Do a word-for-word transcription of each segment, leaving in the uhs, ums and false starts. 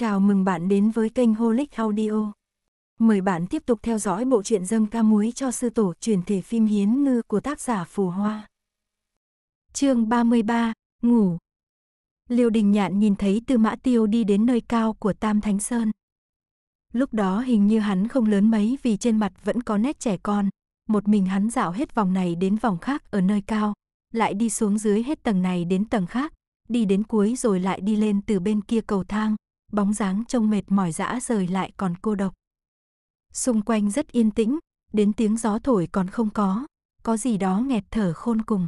Chào mừng bạn đến với kênh Holic Audio. Mời bạn tiếp tục theo dõi bộ truyện Dâng Cá Muối Cho Sư Tổ chuyển thể phim Hiến Ngư của tác giả Phù Hoa. Chương ba mươi ba, Ngủ. Liêu Đình Nhạn nhìn thấy Tư Mã Tiêu đi đến nơi cao của Tam Thánh Sơn. Lúc đó hình như hắn không lớn mấy vì trên mặt vẫn có nét trẻ con. Một mình hắn dạo hết vòng này đến vòng khác ở nơi cao, lại đi xuống dưới hết tầng này đến tầng khác, đi đến cuối rồi lại đi lên từ bên kia cầu thang. Bóng dáng trông mệt mỏi dã rời lại còn cô độc. Xung quanh rất yên tĩnh, đến tiếng gió thổi còn không có, có gì đó nghẹt thở khôn cùng.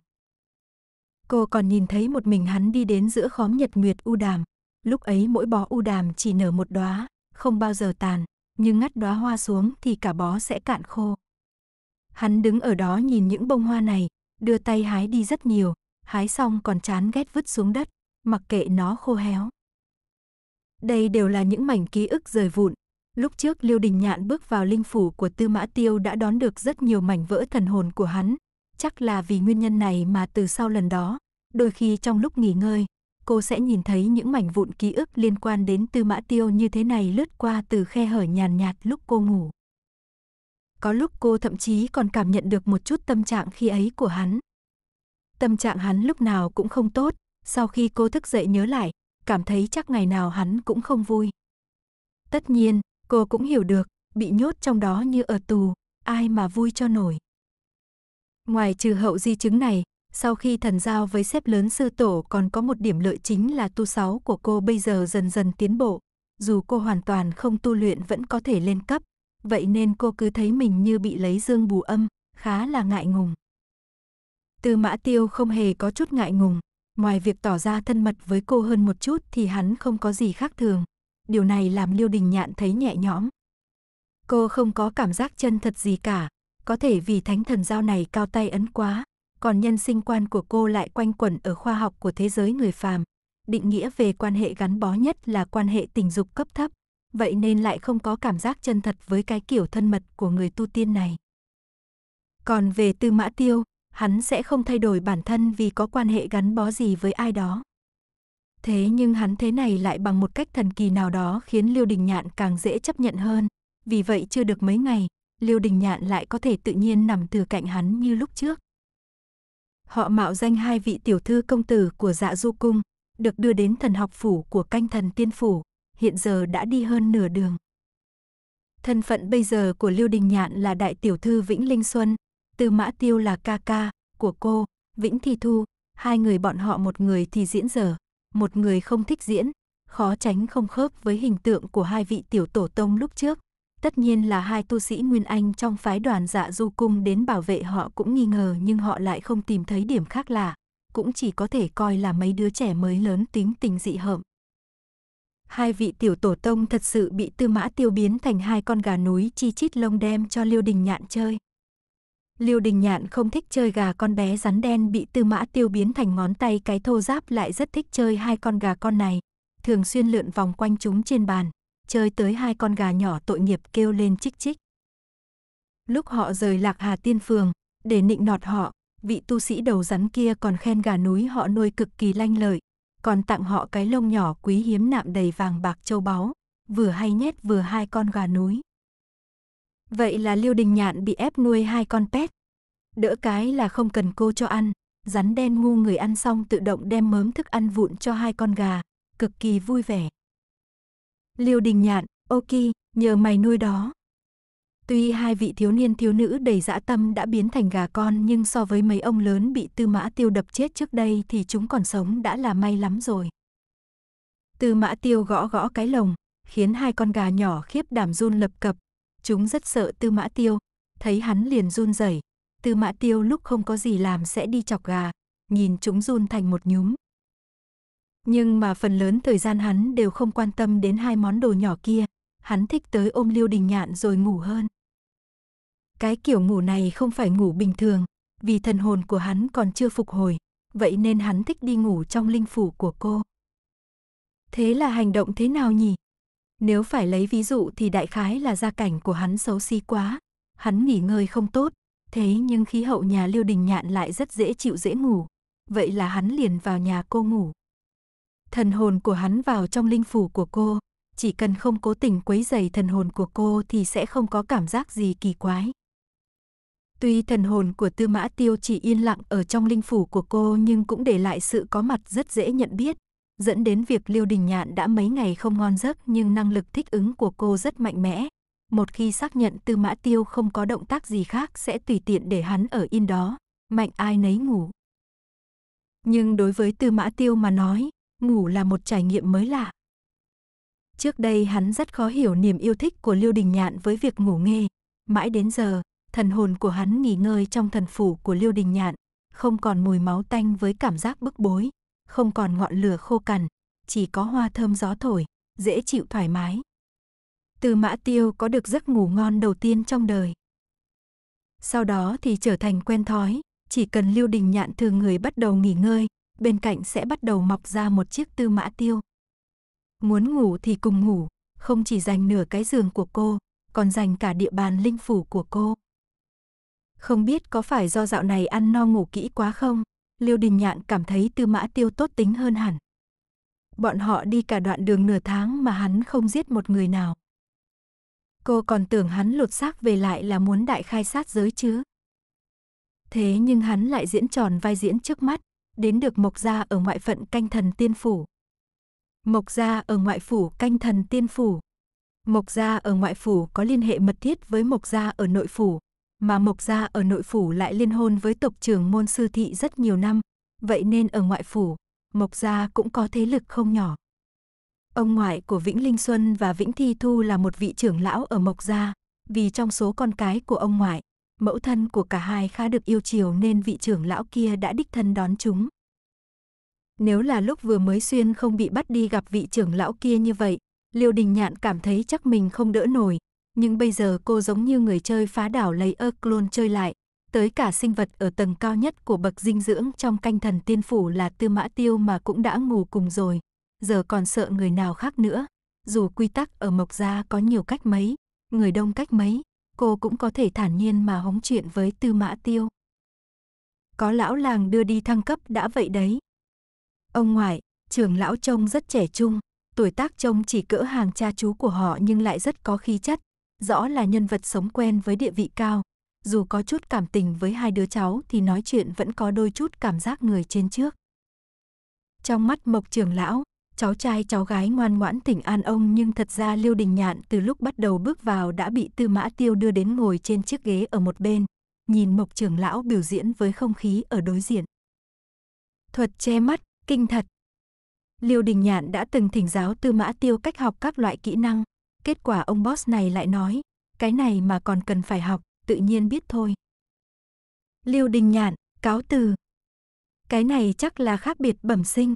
Cô còn nhìn thấy một mình hắn đi đến giữa khóm nhật nguyệt u đàm. Lúc ấy mỗi bó u đàm chỉ nở một đóa, không bao giờ tàn, nhưng ngắt đóa hoa xuống thì cả bó sẽ cạn khô. Hắn đứng ở đó nhìn những bông hoa này, đưa tay hái đi rất nhiều, hái xong còn chán ghét vứt xuống đất, mặc kệ nó khô héo. Đây đều là những mảnh ký ức rời vụn. Lúc trước Liêu Đình Nhạn bước vào linh phủ của Tư Mã Tiêu đã đón được rất nhiều mảnh vỡ thần hồn của hắn. Chắc là vì nguyên nhân này mà từ sau lần đó, đôi khi trong lúc nghỉ ngơi, cô sẽ nhìn thấy những mảnh vụn ký ức liên quan đến Tư Mã Tiêu như thế này lướt qua từ khe hở nhàn nhạt lúc cô ngủ. Có lúc cô thậm chí còn cảm nhận được một chút tâm trạng khi ấy của hắn. Tâm trạng hắn lúc nào cũng không tốt, sau khi cô thức dậy nhớ lại, cảm thấy chắc ngày nào hắn cũng không vui. Tất nhiên, cô cũng hiểu được, bị nhốt trong đó như ở tù, ai mà vui cho nổi. Ngoài trừ hậu di chứng này, sau khi thần giao với sếp lớn sư tổ còn có một điểm lợi chính là tu sáu của cô bây giờ dần dần tiến bộ. Dù cô hoàn toàn không tu luyện vẫn có thể lên cấp, vậy nên cô cứ thấy mình như bị lấy dương bù âm, khá là ngại ngùng. Tư Mã Tiêu không hề có chút ngại ngùng. Ngoài việc tỏ ra thân mật với cô hơn một chút thì hắn không có gì khác thường. Điều này làm Liêu Đình Nhạn thấy nhẹ nhõm. Cô không có cảm giác chân thật gì cả. Có thể vì thánh thần giao này cao tay ấn quá. Còn nhân sinh quan của cô lại quanh quẩn ở khoa học của thế giới người phàm. Định nghĩa về quan hệ gắn bó nhất là quan hệ tình dục cấp thấp. Vậy nên lại không có cảm giác chân thật với cái kiểu thân mật của người tu tiên này. Còn về Tư Mã Tiêu, hắn sẽ không thay đổi bản thân vì có quan hệ gắn bó gì với ai đó. Thế nhưng hắn thế này lại bằng một cách thần kỳ nào đó khiến Liêu Đình Nhạn càng dễ chấp nhận hơn. Vì vậy chưa được mấy ngày, Liêu Đình Nhạn lại có thể tự nhiên nằm từ cạnh hắn như lúc trước. Họ mạo danh hai vị tiểu thư công tử của Dạ Du Cung, được đưa đến thần học phủ của Canh Thần Tiên Phủ, hiện giờ đã đi hơn nửa đường. Thân phận bây giờ của Liêu Đình Nhạn là đại tiểu thư Vĩnh Linh Xuân. Tư Mã Tiêu là ca ca của cô, Vĩnh Thi Thu, hai người bọn họ một người thì diễn dở, một người không thích diễn, khó tránh không khớp với hình tượng của hai vị tiểu tổ tông lúc trước. Tất nhiên là hai tu sĩ Nguyên Anh trong phái đoàn Dạ Du Cung đến bảo vệ họ cũng nghi ngờ nhưng họ lại không tìm thấy điểm khác lạ, cũng chỉ có thể coi là mấy đứa trẻ mới lớn tính tình dị hợm. Hai vị tiểu tổ tông thật sự bị Tư Mã Tiêu biến thành hai con gà núi chi chít lông đem cho Liêu Đình Nhạn chơi. Liêu Đình Nhạn không thích chơi gà con bé rắn đen bị Tư Mã Tiêu biến thành ngón tay cái thô ráp, lại rất thích chơi hai con gà con này, thường xuyên lượn vòng quanh chúng trên bàn, chơi tới hai con gà nhỏ tội nghiệp kêu lên chích chích. Lúc họ rời Lạc Hà Tiên Phường, để nịnh nọt họ, vị tu sĩ đầu rắn kia còn khen gà núi họ nuôi cực kỳ lanh lợi, còn tặng họ cái lông nhỏ quý hiếm nạm đầy vàng bạc châu báu, vừa hay nhét vừa hai con gà núi. Vậy là Liêu Đình Nhạn bị ép nuôi hai con pet. Đỡ cái là không cần cô cho ăn, rắn đen ngu người ăn xong tự động đem mớm thức ăn vụn cho hai con gà, cực kỳ vui vẻ. Liêu Đình Nhạn, ok, nhờ mày nuôi đó. Tuy hai vị thiếu niên thiếu nữ đầy dã tâm đã biến thành gà con nhưng so với mấy ông lớn bị Tư Mã Tiêu đập chết trước đây thì chúng còn sống đã là may lắm rồi. Tư Mã Tiêu gõ gõ cái lồng, khiến hai con gà nhỏ khiếp đảm run lập cập. Chúng rất sợ Tư Mã Tiêu, thấy hắn liền run rẩy. Tư Mã Tiêu lúc không có gì làm sẽ đi chọc gà, nhìn chúng run thành một nhúm. Nhưng mà phần lớn thời gian hắn đều không quan tâm đến hai món đồ nhỏ kia, hắn thích tới ôm Liêu Đình Nhạn rồi ngủ hơn. Cái kiểu ngủ này không phải ngủ bình thường, vì thần hồn của hắn còn chưa phục hồi, vậy nên hắn thích đi ngủ trong linh phủ của cô. Thế là hành động thế nào nhỉ? Nếu phải lấy ví dụ thì đại khái là gia cảnh của hắn xấu xí quá, hắn nghỉ ngơi không tốt, thế nhưng khí hậu nhà Liêu Đình Nhạn lại rất dễ chịu dễ ngủ, vậy là hắn liền vào nhà cô ngủ. Thần hồn của hắn vào trong linh phủ của cô, chỉ cần không cố tình quấy rầy thần hồn của cô thì sẽ không có cảm giác gì kỳ quái. Tuy thần hồn của Tư Mã Tiêu chỉ yên lặng ở trong linh phủ của cô nhưng cũng để lại sự có mặt rất dễ nhận biết, dẫn đến việc Liêu Đình Nhạn đã mấy ngày không ngon giấc nhưng năng lực thích ứng của cô rất mạnh mẽ. Một khi xác nhận Tư Mã Tiêu không có động tác gì khác sẽ tùy tiện để hắn ở yên đó, mạnh ai nấy ngủ. Nhưng đối với Tư Mã Tiêu mà nói, ngủ là một trải nghiệm mới lạ. Trước đây hắn rất khó hiểu niềm yêu thích của Liêu Đình Nhạn với việc ngủ nghê. Mãi đến giờ, thần hồn của hắn nghỉ ngơi trong thần phủ của Liêu Đình Nhạn, không còn mùi máu tanh với cảm giác bức bối, không còn ngọn lửa khô cằn, chỉ có hoa thơm gió thổi, dễ chịu thoải mái. Tư Mã Tiêu có được giấc ngủ ngon đầu tiên trong đời. Sau đó thì trở thành quen thói, chỉ cần Liêu Đình Nhạn thường người bắt đầu nghỉ ngơi, bên cạnh sẽ bắt đầu mọc ra một chiếc Tư Mã Tiêu. Muốn ngủ thì cùng ngủ, không chỉ dành nửa cái giường của cô, còn dành cả địa bàn linh phủ của cô. Không biết có phải do dạo này ăn no ngủ kỹ quá không, Liêu Đình Nhạn cảm thấy Tư Mã Tiêu tốt tính hơn hẳn. Bọn họ đi cả đoạn đường nửa tháng mà hắn không giết một người nào. Cô còn tưởng hắn lột xác về lại là muốn đại khai sát giới chứ. Thế nhưng hắn lại diễn tròn vai diễn trước mắt, đến được Mộc Gia ở ngoại phận Canh Thần Tiên Phủ. Mộc Gia ở ngoại phủ Canh Thần Tiên Phủ. Mộc Gia ở ngoại phủ có liên hệ mật thiết với Mộc Gia ở nội phủ, mà Mộc Gia ở nội phủ lại liên hôn với tộc trưởng môn sư thị rất nhiều năm, vậy nên ở ngoại phủ, Mộc Gia cũng có thế lực không nhỏ. Ông ngoại của Vĩnh Linh Xuân và Vĩnh Thi Thu là một vị trưởng lão ở Mộc Gia, vì trong số con cái của ông ngoại, mẫu thân của cả hai khá được yêu chiều nên vị trưởng lão kia đã đích thân đón chúng. Nếu là lúc vừa mới xuyên không bị bắt đi gặp vị trưởng lão kia như vậy, Liêu Đình Nhạn cảm thấy chắc mình không đỡ nổi, nhưng bây giờ cô giống như người chơi phá đảo lấy ơ clone chơi lại, tới cả sinh vật ở tầng cao nhất của bậc dinh dưỡng trong Canh Thần Tiên Phủ là Tư Mã Tiêu mà cũng đã ngủ cùng rồi, giờ còn sợ người nào khác nữa. Dù quy tắc ở Mộc Gia có nhiều cách mấy, người đông cách mấy, cô cũng có thể thản nhiên mà hóng chuyện với Tư Mã Tiêu. Có lão làng đưa đi thăng cấp đã vậy đấy. Ông ngoại, trưởng lão trông rất trẻ trung, tuổi tác trông chỉ cỡ hàng cha chú của họ nhưng lại rất có khí chất, rõ là nhân vật sống quen với địa vị cao. Dù có chút cảm tình với hai đứa cháu thì nói chuyện vẫn có đôi chút cảm giác người trên trước. Trong mắt Mộc trưởng lão, cháu trai cháu gái ngoan ngoãn thỉnh an ông, nhưng thật ra Liêu Đình Nhạn từ lúc bắt đầu bước vào đã bị Tư Mã Tiêu đưa đến ngồi trên chiếc ghế ở một bên, nhìn Mộc trưởng lão biểu diễn với không khí ở đối diện. Thuật che mắt, kinh thật. Liêu Đình Nhạn đã từng thỉnh giáo Tư Mã Tiêu cách học các loại kỹ năng, kết quả ông boss này lại nói, cái này mà còn cần phải học, tự nhiên biết thôi. Liêu Đình Nhạn, cáo từ. Cái này chắc là khác biệt bẩm sinh.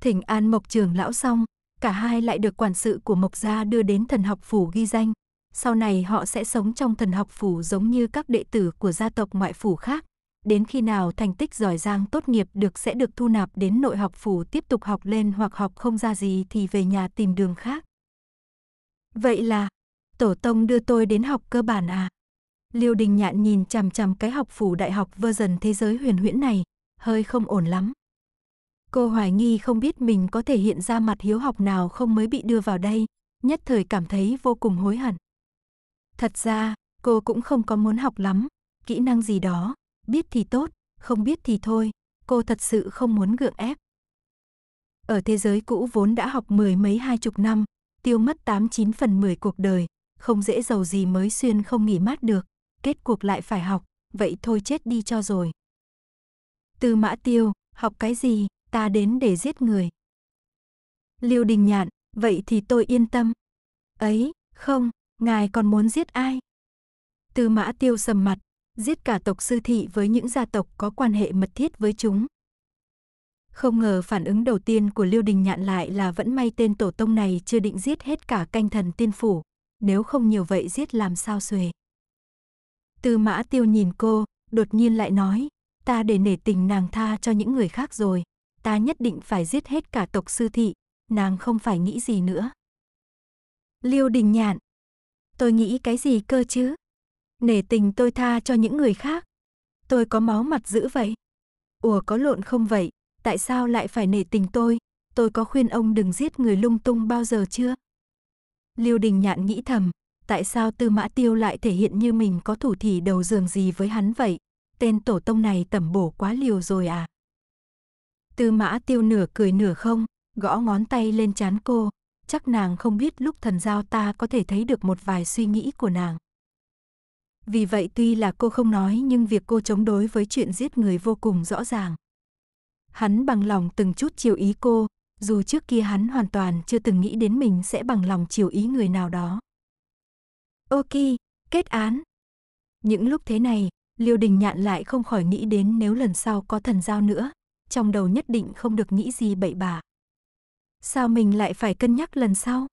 Thỉnh an Mộc trưởng lão xong, cả hai lại được quản sự của Mộc Gia đưa đến thần học phủ ghi danh. Sau này họ sẽ sống trong thần học phủ giống như các đệ tử của gia tộc ngoại phủ khác. Đến khi nào thành tích giỏi giang tốt nghiệp được sẽ được thu nạp đến nội học phủ tiếp tục học lên, hoặc học không ra gì thì về nhà tìm đường khác. Vậy là, tổ tông đưa tôi đến học cơ bản à? Liêu Đình Nhạn nhìn chằm chằm cái học phủ đại học version thế giới huyền huyễn này, hơi không ổn lắm. Cô hoài nghi không biết mình có thể hiện ra mặt hiếu học nào không mới bị đưa vào đây, nhất thời cảm thấy vô cùng hối hận. Thật ra, cô cũng không có muốn học lắm, kỹ năng gì đó, biết thì tốt, không biết thì thôi, cô thật sự không muốn gượng ép. Ở thế giới cũ vốn đã học mười mấy hai chục năm, tiêu mất tám chín phần mười cuộc đời, không dễ giàu gì mới xuyên không nghỉ mát được, kết cuộc lại phải học, vậy thôi chết đi cho rồi. Tư Mã Tiêu, học cái gì? Ta đến để giết người. Liêu Đình Nhạn, vậy thì tôi yên tâm. Ấy, không, ngài còn muốn giết ai? Tư Mã Tiêu sầm mặt, giết cả tộc sư thị với những gia tộc có quan hệ mật thiết với chúng. Không ngờ phản ứng đầu tiên của Liêu Đình Nhạn lại là vẫn may tên tổ tông này chưa định giết hết cả Canh Thần Tiên Phủ, nếu không nhiều vậy giết làm sao xuề. Tư Mã Tiêu nhìn cô, đột nhiên lại nói, ta để nể tình nàng tha cho những người khác rồi. Ta nhất định phải giết hết cả tộc sư thị, nàng không phải nghĩ gì nữa. Liêu Đình Nhạn, tôi nghĩ cái gì cơ chứ? Nể tình tôi tha cho những người khác. Tôi có máu mặt dữ vậy? Ủa có lộn không vậy? Tại sao lại phải nể tình tôi? Tôi có khuyên ông đừng giết người lung tung bao giờ chưa? Liêu Đình Nhạn nghĩ thầm, tại sao Tư Mã Tiêu lại thể hiện như mình có thủ thỉ đầu giường gì với hắn vậy? Tên tổ tông này tẩm bổ quá liều rồi à? Tư Mã Tiêu nửa cười nửa không, gõ ngón tay lên trán cô. Chắc nàng không biết lúc thần giao ta có thể thấy được một vài suy nghĩ của nàng. Vì vậy tuy là cô không nói nhưng việc cô chống đối với chuyện giết người vô cùng rõ ràng. Hắn bằng lòng từng chút chiều ý cô, dù trước kia hắn hoàn toàn chưa từng nghĩ đến mình sẽ bằng lòng chiều ý người nào đó. Ok, kết án. Những lúc thế này, Liêu Đình Nhạn lại không khỏi nghĩ đến nếu lần sau có thần giao nữa, trong đầu nhất định không được nghĩ gì bậy bạ. Sao mình lại phải cân nhắc lần sau?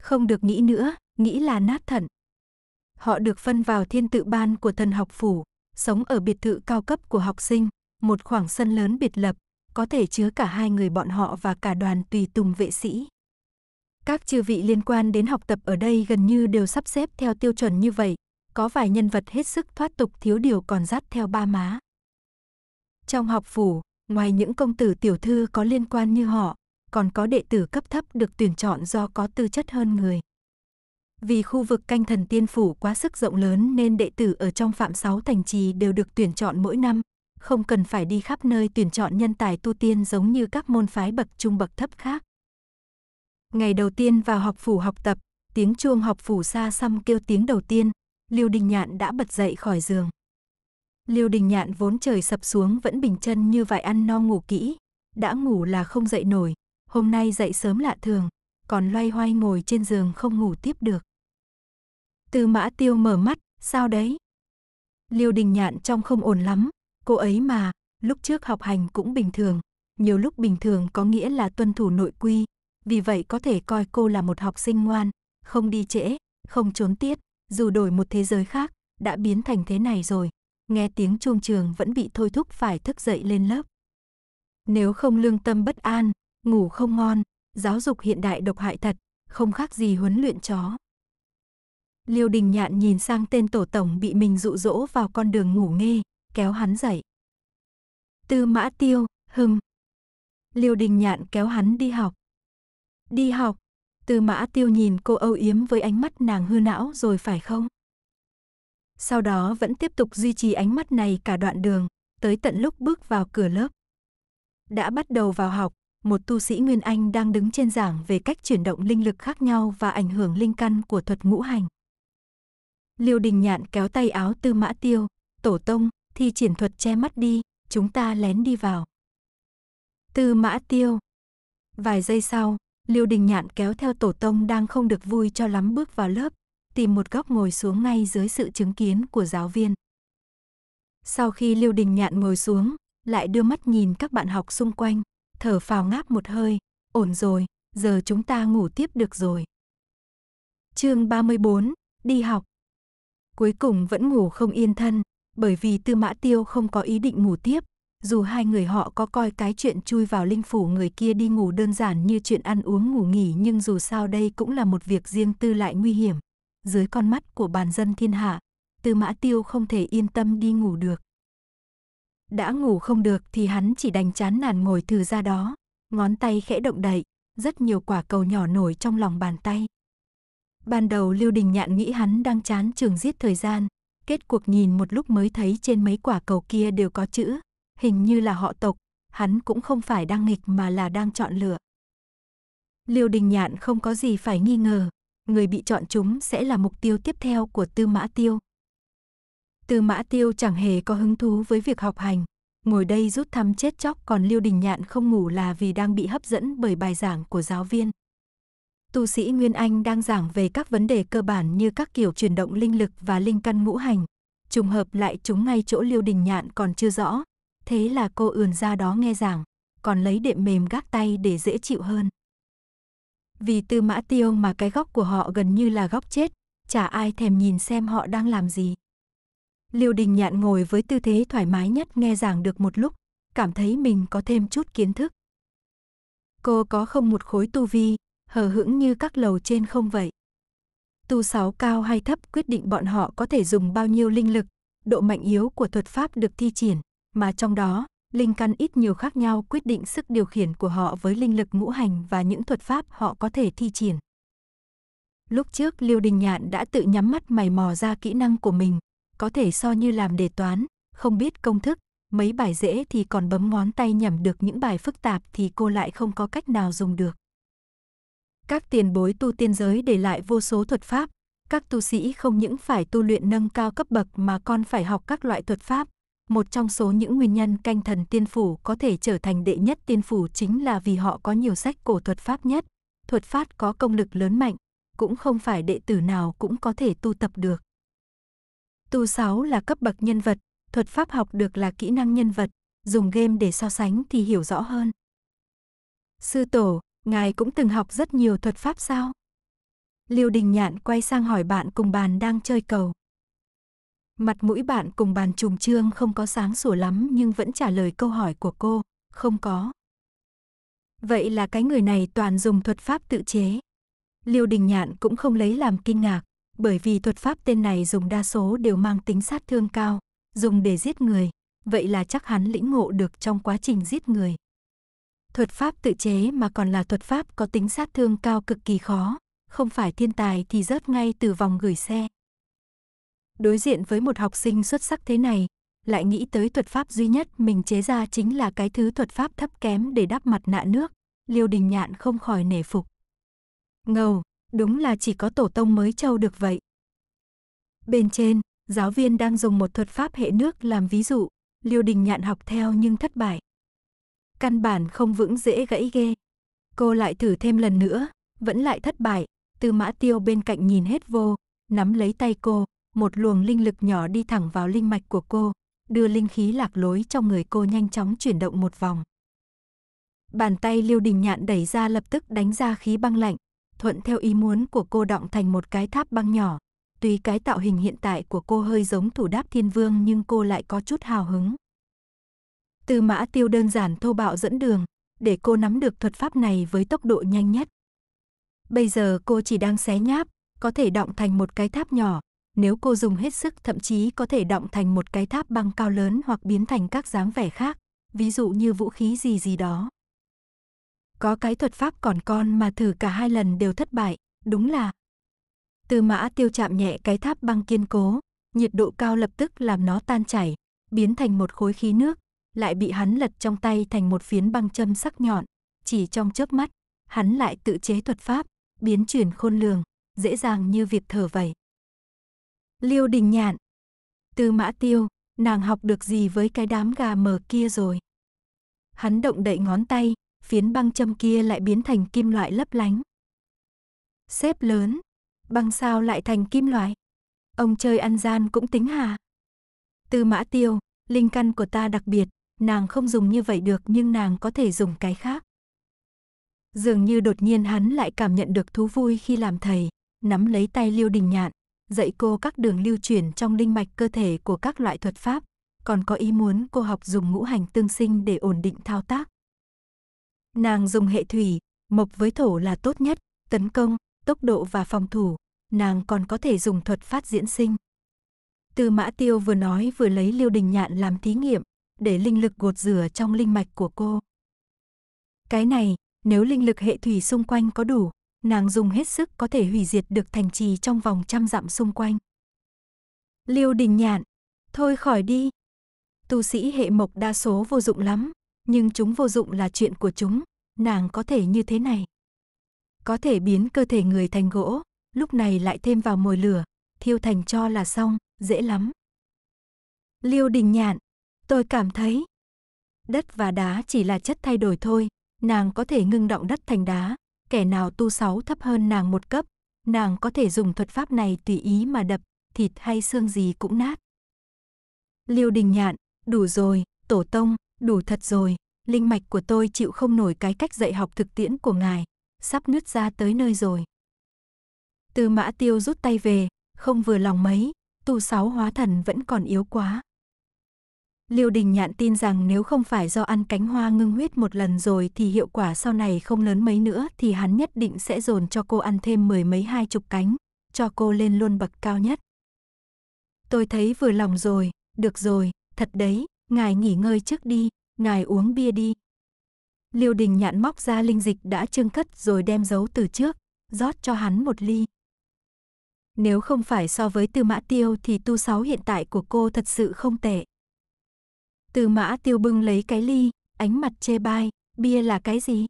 Không được nghĩ nữa, nghĩ là nát thận. Họ được phân vào thiên tự ban của thần học phủ, sống ở biệt thự cao cấp của học sinh, một khoảng sân lớn biệt lập, có thể chứa cả hai người bọn họ và cả đoàn tùy tùng vệ sĩ. Các chư vị liên quan đến học tập ở đây gần như đều sắp xếp theo tiêu chuẩn như vậy, có vài nhân vật hết sức thoát tục thiếu điều còn dắt theo ba má. Trong học phủ, ngoài những công tử tiểu thư có liên quan như họ, còn có đệ tử cấp thấp được tuyển chọn do có tư chất hơn người. Vì khu vực Canh Thần Tiên Phủ quá sức rộng lớn nên đệ tử ở trong phạm sáu thành trì đều được tuyển chọn mỗi năm, không cần phải đi khắp nơi tuyển chọn nhân tài tu tiên giống như các môn phái bậc trung bậc thấp khác. Ngày đầu tiên vào học phủ học tập, tiếng chuông học phủ xa xăm kêu tiếng đầu tiên, Liêu Đình Nhạn đã bật dậy khỏi giường. Liêu Đình Nhạn vốn trời sập xuống vẫn bình chân như vải ăn no ngủ kỹ, đã ngủ là không dậy nổi. Hôm nay dậy sớm lạ thường, còn loay hoay ngồi trên giường không ngủ tiếp được. Tư Mã Tiêu mở mắt, sao đấy? Liêu Đình Nhạn trông không ổn lắm, cô ấy mà, lúc trước học hành cũng bình thường. Nhiều lúc bình thường có nghĩa là tuân thủ nội quy, vì vậy có thể coi cô là một học sinh ngoan, không đi trễ, không trốn tiết. Dù đổi một thế giới khác, đã biến thành thế này rồi. Nghe tiếng chuông trường vẫn bị thôi thúc phải thức dậy lên lớp. Nếu không lương tâm bất an, ngủ không ngon, giáo dục hiện đại độc hại thật, không khác gì huấn luyện chó. Liêu Đình Nhạn nhìn sang tên tổ tổng bị mình dụ dỗ vào con đường ngủ nghê, kéo hắn dậy. Tư Mã Tiêu, hừm. Liêu Đình Nhạn kéo hắn đi học. Đi học? Tư Mã Tiêu nhìn cô âu yếm với ánh mắt nàng hư não rồi phải không? Sau đó vẫn tiếp tục duy trì ánh mắt này cả đoạn đường, tới tận lúc bước vào cửa lớp. Đã bắt đầu vào học. Một tu sĩ Nguyên Anh đang đứng trên giảng về cách chuyển động linh lực khác nhau và ảnh hưởng linh căn của thuật ngũ hành. Liêu Đình Nhạn kéo tay áo Tư Mã Tiêu, tổ tông, thi triển thuật che mắt đi, chúng ta lén đi vào. Tư Mã Tiêu. Vài giây sau, Liêu Đình Nhạn kéo theo tổ tông đang không được vui cho lắm bước vào lớp, tìm một góc ngồi xuống ngay dưới sự chứng kiến của giáo viên. Sau khi Liêu Đình Nhạn ngồi xuống, lại đưa mắt nhìn các bạn học xung quanh. Thở phào ngáp một hơi, ổn rồi, giờ chúng ta ngủ tiếp được rồi. Chương ba mươi bốn, đi học. Cuối cùng vẫn ngủ không yên thân, bởi vì Tư Mã Tiêu không có ý định ngủ tiếp, dù hai người họ có coi cái chuyện chui vào linh phủ người kia đi ngủ đơn giản như chuyện ăn uống ngủ nghỉ, nhưng dù sao đây cũng là một việc riêng tư lại nguy hiểm. Dưới con mắt của bàn dân thiên hạ, Tư Mã Tiêu không thể yên tâm đi ngủ được. Đã ngủ không được thì hắn chỉ đành chán nản ngồi thừ ra đó, ngón tay khẽ động đậy, rất nhiều quả cầu nhỏ nổi trong lòng bàn tay. Ban đầu Liêu Đình Nhạn nghĩ hắn đang chán trường giết thời gian, kết cuộc nhìn một lúc mới thấy trên mấy quả cầu kia đều có chữ, hình như là họ tộc, hắn cũng không phải đang nghịch mà là đang chọn lựa. Liêu Đình Nhạn không có gì phải nghi ngờ, người bị chọn chúng sẽ là mục tiêu tiếp theo của Tư Mã Tiêu. Tư Mã Tiêu chẳng hề có hứng thú với việc học hành, ngồi đây rút thăm chết chóc, còn Liêu Đình Nhạn không ngủ là vì đang bị hấp dẫn bởi bài giảng của giáo viên. Tu sĩ Nguyên Anh đang giảng về các vấn đề cơ bản như các kiểu chuyển động linh lực và linh căn ngũ hành, trùng hợp lại chúng ngay chỗ Liêu Đình Nhạn còn chưa rõ, thế là cô ườn ra đó nghe giảng, còn lấy đệm mềm gác tay để dễ chịu hơn. Vì Tư Mã Tiêu mà cái góc của họ gần như là góc chết, chả ai thèm nhìn xem họ đang làm gì. Liêu Đình Nhạn ngồi với tư thế thoải mái nhất nghe giảng được một lúc, cảm thấy mình có thêm chút kiến thức. Cô có không một khối tu vi, hờ hững như các lầu trên không vậy? Tu sáu cao hay thấp quyết định bọn họ có thể dùng bao nhiêu linh lực, độ mạnh yếu của thuật pháp được thi triển, mà trong đó, linh căn ít nhiều khác nhau quyết định sức điều khiển của họ với linh lực ngũ hành và những thuật pháp họ có thể thi triển. Lúc trước Liêu Đình Nhạn đã tự nhắm mắt mày mò ra kỹ năng của mình, có thể so như làm đề toán, không biết công thức, mấy bài dễ thì còn bấm ngón tay nhẩm được, những bài phức tạp thì cô lại không có cách nào dùng được. Các tiền bối tu tiên giới để lại vô số thuật pháp, các tu sĩ không những phải tu luyện nâng cao cấp bậc mà còn phải học các loại thuật pháp. Một trong số những nguyên nhân Canh Thần Tiên Phủ có thể trở thành đệ nhất tiên phủ chính là vì họ có nhiều sách cổ thuật pháp nhất, thuật pháp có công lực lớn mạnh, cũng không phải đệ tử nào cũng có thể tu tập được. Tu sáu là cấp bậc nhân vật, thuật pháp học được là kỹ năng nhân vật, dùng game để so sánh thì hiểu rõ hơn. Sư tổ, ngài cũng từng học rất nhiều thuật pháp sao? Liêu Đình Nhạn quay sang hỏi bạn cùng bàn đang chơi cầu. Mặt mũi bạn cùng bàn trùng trương không có sáng sủa lắm nhưng vẫn trả lời câu hỏi của cô, không có. Vậy là cái người này toàn dùng thuật pháp tự chế. Liêu Đình Nhạn cũng không lấy làm kinh ngạc, bởi vì thuật pháp tên này dùng đa số đều mang tính sát thương cao, dùng để giết người, vậy là chắc hắn lĩnh ngộ được trong quá trình giết người. Thuật pháp tự chế mà còn là thuật pháp có tính sát thương cao cực kỳ khó, không phải thiên tài thì rớt ngay từ vòng gửi xe. Đối diện với một học sinh xuất sắc thế này, lại nghĩ tới thuật pháp duy nhất mình chế ra chính là cái thứ thuật pháp thấp kém để đắp mặt nạ nước, Liêu Đình Nhạn không khỏi nể phục. Ngầu, đúng là chỉ có tổ tông mới trâu được vậy. Bên trên, giáo viên đang dùng một thuật pháp hệ nước làm ví dụ, Liêu Đình Nhạn học theo nhưng thất bại. Căn bản không vững, dễ gãy ghê. Cô lại thử thêm lần nữa, vẫn lại thất bại. Tư Mã Tiêu bên cạnh nhìn hết vô, nắm lấy tay cô, một luồng linh lực nhỏ đi thẳng vào linh mạch của cô, đưa linh khí lạc lối trong người cô nhanh chóng chuyển động một vòng. Bàn tay Liêu Đình Nhạn đẩy ra lập tức đánh ra khí băng lạnh, thuận theo ý muốn của cô đọng thành một cái tháp băng nhỏ. Tuy cái tạo hình hiện tại của cô hơi giống Thủ Đáp Thiên Vương nhưng cô lại có chút hào hứng. Tư Mã Tiêu đơn giản thô bạo dẫn đường, để cô nắm được thuật pháp này với tốc độ nhanh nhất. Bây giờ cô chỉ đang xé nháp, có thể đọng thành một cái tháp nhỏ, nếu cô dùng hết sức thậm chí có thể đọng thành một cái tháp băng cao lớn hoặc biến thành các dáng vẻ khác, ví dụ như vũ khí gì gì đó. Có cái thuật pháp còn con mà thử cả hai lần đều thất bại, đúng là. Tư Mã Tiêu chạm nhẹ cái tháp băng kiên cố, nhiệt độ cao lập tức làm nó tan chảy, biến thành một khối khí nước, lại bị hắn lật trong tay thành một phiến băng châm sắc nhọn, chỉ trong chớp mắt, hắn lại tự chế thuật pháp, biến chuyển khôn lường, dễ dàng như việc thở vậy. Liêu Đình Nhạn, Tư Mã Tiêu, nàng học được gì với cái đám gà mờ kia rồi? Hắn động đậy ngón tay, phiến băng châm kia lại biến thành kim loại lấp lánh. Sếp lớn, băng sao lại thành kim loại? Ông chơi ăn gian cũng tính hả? Tư Mã Tiêu, linh căn của ta đặc biệt, nàng không dùng như vậy được nhưng nàng có thể dùng cái khác. Dường như đột nhiên hắn lại cảm nhận được thú vui khi làm thầy, nắm lấy tay Liêu Đình Nhạn, dạy cô các đường lưu chuyển trong linh mạch cơ thể của các loại thuật pháp, còn có ý muốn cô học dùng ngũ hành tương sinh để ổn định thao tác. Nàng dùng hệ thủy, mộc với thổ là tốt nhất, tấn công, tốc độ và phòng thủ, nàng còn có thể dùng thuật phát diễn sinh. Tư Mã Tiêu vừa nói vừa lấy Liêu Đình Nhạn làm thí nghiệm, để linh lực gột rửa trong linh mạch của cô. Cái này, nếu linh lực hệ thủy xung quanh có đủ, nàng dùng hết sức có thể hủy diệt được thành trì trong vòng trăm dặm xung quanh. Liêu Đình Nhạn, thôi khỏi đi. Tu sĩ hệ mộc đa số vô dụng lắm, nhưng chúng vô dụng là chuyện của chúng, nàng có thể như thế này. Có thể biến cơ thể người thành gỗ, lúc này lại thêm vào mồi lửa, thiêu thành tro là xong, dễ lắm. Liêu Đình Nhạn, tôi cảm thấy đất và đá chỉ là chất thay đổi thôi, nàng có thể ngưng đọng đất thành đá, kẻ nào tu sáu thấp hơn nàng một cấp, nàng có thể dùng thuật pháp này tùy ý mà đập, thịt hay xương gì cũng nát. Liêu Đình Nhạn, đủ rồi, tổ tông, đủ thật rồi, linh mạch của tôi chịu không nổi cái cách dạy học thực tiễn của ngài, sắp nứt ra tới nơi rồi. Tư Mã Tiêu rút tay về, không vừa lòng mấy, tu sáu hóa thần vẫn còn yếu quá. Liêu Đình Nhạn tin rằng nếu không phải do ăn cánh hoa ngưng huyết một lần rồi thì hiệu quả sau này không lớn mấy nữa thì hắn nhất định sẽ dồn cho cô ăn thêm mười mấy hai chục cánh, cho cô lên luôn bậc cao nhất. Tôi thấy vừa lòng rồi, được rồi, thật đấy, ngài nghỉ ngơi trước đi, ngài uống bia đi. Liêu Đình Nhạn móc ra linh dịch đã chưng cất rồi đem giấu từ trước, rót cho hắn một ly. Nếu không phải so với Tư Mã Tiêu thì tu sáu hiện tại của cô thật sự không tệ. Tư Mã Tiêu bưng lấy cái ly, ánh mặt chê bai, bia là cái gì?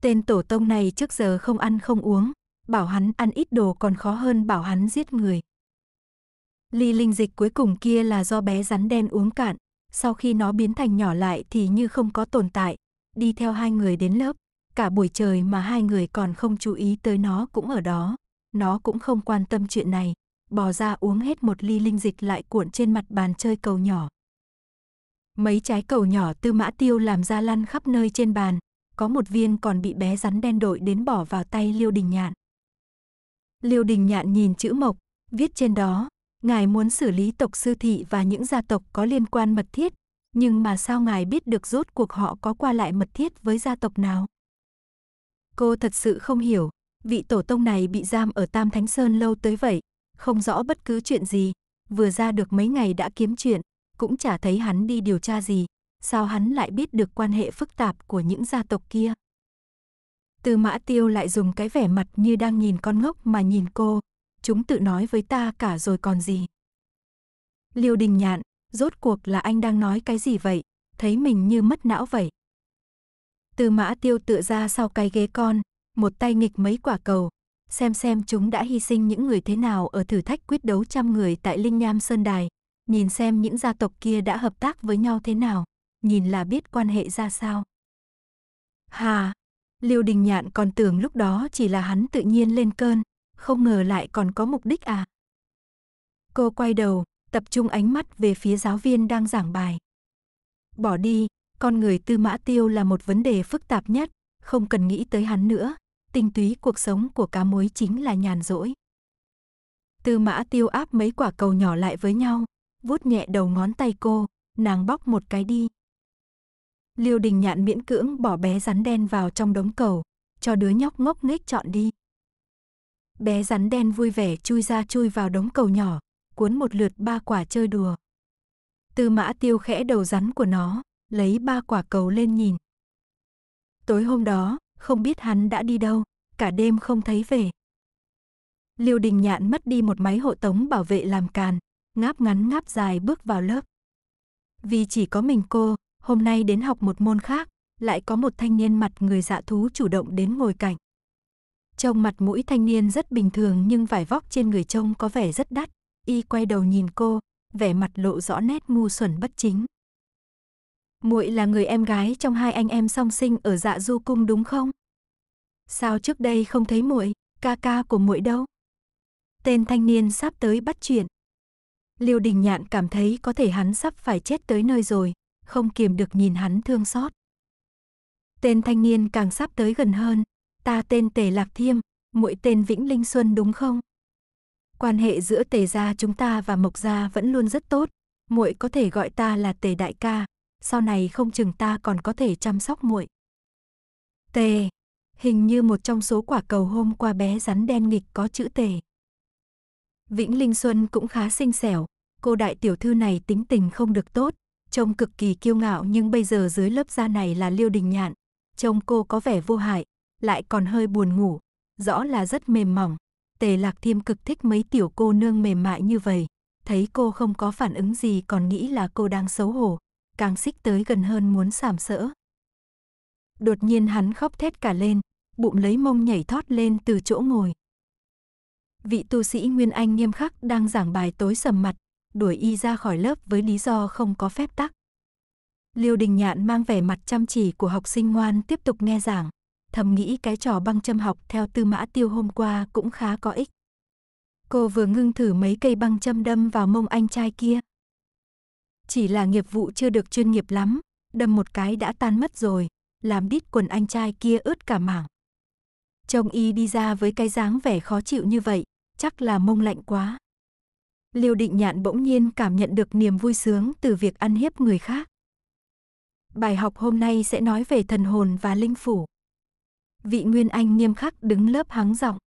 Tên tổ tông này trước giờ không ăn không uống, bảo hắn ăn ít đồ còn khó hơn bảo hắn giết người. Ly linh dịch cuối cùng kia là do bé rắn đen uống cạn, sau khi nó biến thành nhỏ lại thì như không có tồn tại, đi theo hai người đến lớp, cả buổi trời mà hai người còn không chú ý tới nó cũng ở đó. Nó cũng không quan tâm chuyện này, bò ra uống hết một ly linh dịch lại cuộn trên mặt bàn chơi cầu nhỏ. Mấy trái cầu nhỏ Tư Mã Tiêu làm ra lăn khắp nơi trên bàn, có một viên còn bị bé rắn đen đội đến bỏ vào tay Liêu Đình Nhạn. Liêu Đình Nhạn nhìn chữ mộc, viết trên đó, ngài muốn xử lý tộc Sư Thị và những gia tộc có liên quan mật thiết, nhưng mà sao ngài biết được rốt cuộc họ có qua lại mật thiết với gia tộc nào? Cô thật sự không hiểu. Vị tổ tông này bị giam ở Tam Thánh Sơn lâu tới vậy, không rõ bất cứ chuyện gì, vừa ra được mấy ngày đã kiếm chuyện, cũng chả thấy hắn đi điều tra gì, sao hắn lại biết được quan hệ phức tạp của những gia tộc kia. Tư Mã Tiêu lại dùng cái vẻ mặt như đang nhìn con ngốc mà nhìn cô, chúng tự nói với ta cả rồi còn gì. Liêu Đình Nhạn, rốt cuộc là anh đang nói cái gì vậy, thấy mình như mất não vậy. Tư Mã Tiêu tựa ra sau cái ghế con, một tay nghịch mấy quả cầu, xem xem chúng đã hy sinh những người thế nào ở thử thách quyết đấu trăm người tại Linh Nham Sơn Đài, nhìn xem những gia tộc kia đã hợp tác với nhau thế nào, nhìn là biết quan hệ ra sao. Hà, Liêu Đình Nhạn còn tưởng lúc đó chỉ là hắn tự nhiên lên cơn, không ngờ lại còn có mục đích à. Cô quay đầu, tập trung ánh mắt về phía giáo viên đang giảng bài. Bỏ đi, con người Tư Mã Tiêu là một vấn đề phức tạp nhất, không cần nghĩ tới hắn nữa. Tinh túy cuộc sống của cá muối chính là nhàn rỗi. Tư Mã Tiêu áp mấy quả cầu nhỏ lại với nhau, vuốt nhẹ đầu ngón tay cô, nàng bóc một cái đi. Liêu Đình Nhạn miễn cưỡng bỏ bé rắn đen vào trong đống cầu, cho đứa nhóc ngốc nghếch chọn đi. Bé rắn đen vui vẻ chui ra chui vào đống cầu nhỏ, cuốn một lượt ba quả chơi đùa. Tư Mã Tiêu khẽ đầu rắn của nó, lấy ba quả cầu lên nhìn. Tối hôm đó, không biết hắn đã đi đâu, cả đêm không thấy về. Liêu Đình Nhạn mất đi một máy hộ tống bảo vệ làm càn, ngáp ngắn ngáp dài bước vào lớp. Vì chỉ có mình cô, hôm nay đến học một môn khác, lại có một thanh niên mặt người dạ thú chủ động đến ngồi cạnh. Trông mặt mũi thanh niên rất bình thường nhưng vải vóc trên người trông có vẻ rất đắt, y quay đầu nhìn cô, vẻ mặt lộ rõ nét ngu xuẩn bất chính. Muội là người em gái trong hai anh em song sinh ở Dạ Du Cung đúng không? Sao trước đây không thấy muội, ca ca của muội đâu? Tên thanh niên sắp tới bắt chuyện. Liêu Đình Nhạn cảm thấy có thể hắn sắp phải chết tới nơi rồi, không kiềm được nhìn hắn thương xót. Tên thanh niên càng sắp tới gần hơn, ta tên Tề Lạc Thiêm, muội tên Vĩnh Linh Xuân đúng không? Quan hệ giữa Tề gia chúng ta và Mộc gia vẫn luôn rất tốt, muội có thể gọi ta là Tề đại ca. Sau này không chừng ta còn có thể chăm sóc muội. Tề, hình như một trong số quả cầu hôm qua bé rắn đen nghịch có chữ Tề. Vĩnh Linh Xuân cũng khá xinh xẻo, cô đại tiểu thư này tính tình không được tốt, trông cực kỳ kiêu ngạo nhưng bây giờ dưới lớp da này là Liêu Đình Nhạn, trông cô có vẻ vô hại, lại còn hơi buồn ngủ, rõ là rất mềm mỏng. Tề Lạc Thiêm cực thích mấy tiểu cô nương mềm mại như vậy, thấy cô không có phản ứng gì còn nghĩ là cô đang xấu hổ. Càng xích tới gần hơn muốn sàm sỡ. Đột nhiên hắn khóc thét cả lên, bụng lấy mông nhảy thót lên từ chỗ ngồi. Vị tu sĩ Nguyên Anh nghiêm khắc đang giảng bài tối sầm mặt, đuổi y ra khỏi lớp với lý do không có phép tắc. Liêu Đình Nhạn mang vẻ mặt chăm chỉ của học sinh ngoan tiếp tục nghe giảng, thầm nghĩ cái trò băng châm học theo Tư Mã Tiêu hôm qua cũng khá có ích. Cô vừa ngưng thử mấy cây băng châm đâm vào mông anh trai kia. Chỉ là nghiệp vụ chưa được chuyên nghiệp lắm, đâm một cái đã tan mất rồi, làm đít quần anh trai kia ướt cả mảng. Trông y đi ra với cái dáng vẻ khó chịu như vậy, chắc là mông lạnh quá. Liêu Định Nhạn bỗng nhiên cảm nhận được niềm vui sướng từ việc ăn hiếp người khác. Bài học hôm nay sẽ nói về thần hồn và linh phủ. Vị Nguyên Anh nghiêm khắc đứng lớp hắng giọng.